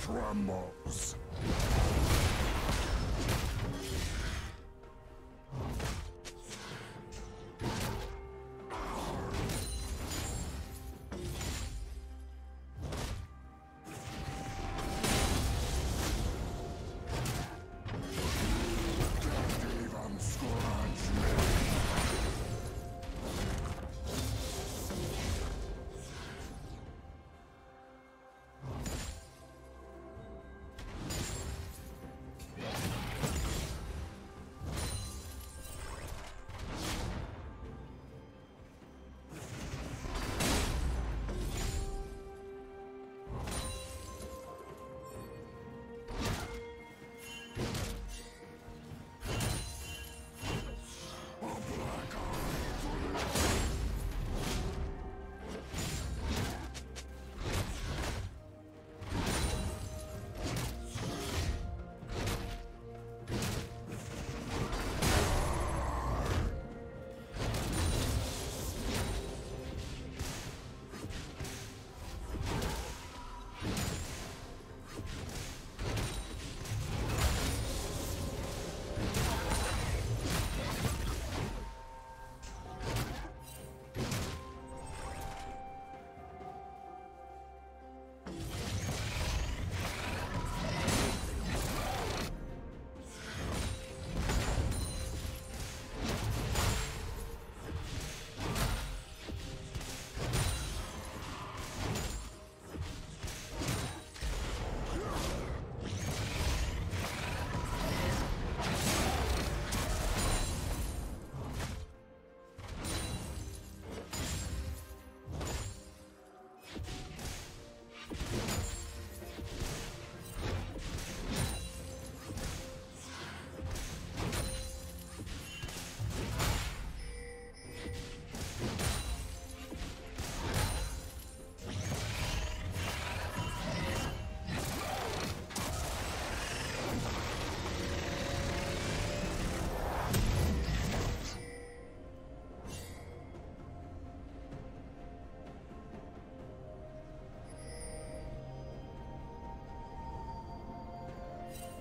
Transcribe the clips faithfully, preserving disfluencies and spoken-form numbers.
Trembles.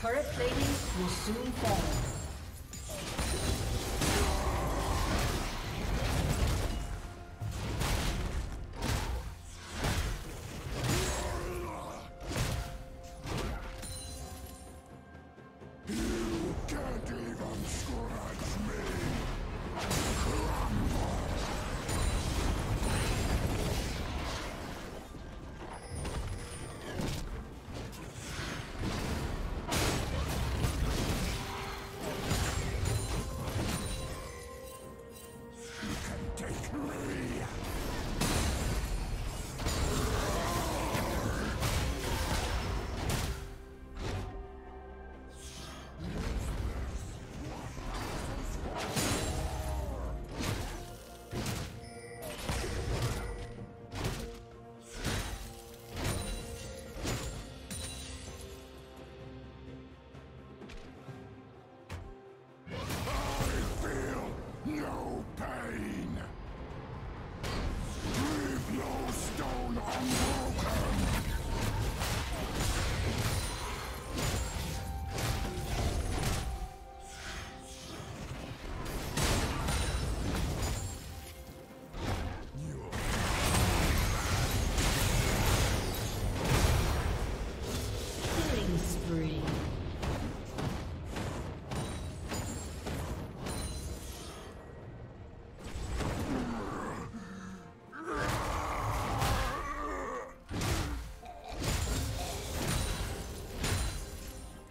Turret plating will soon fall.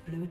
Blue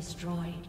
destroyed.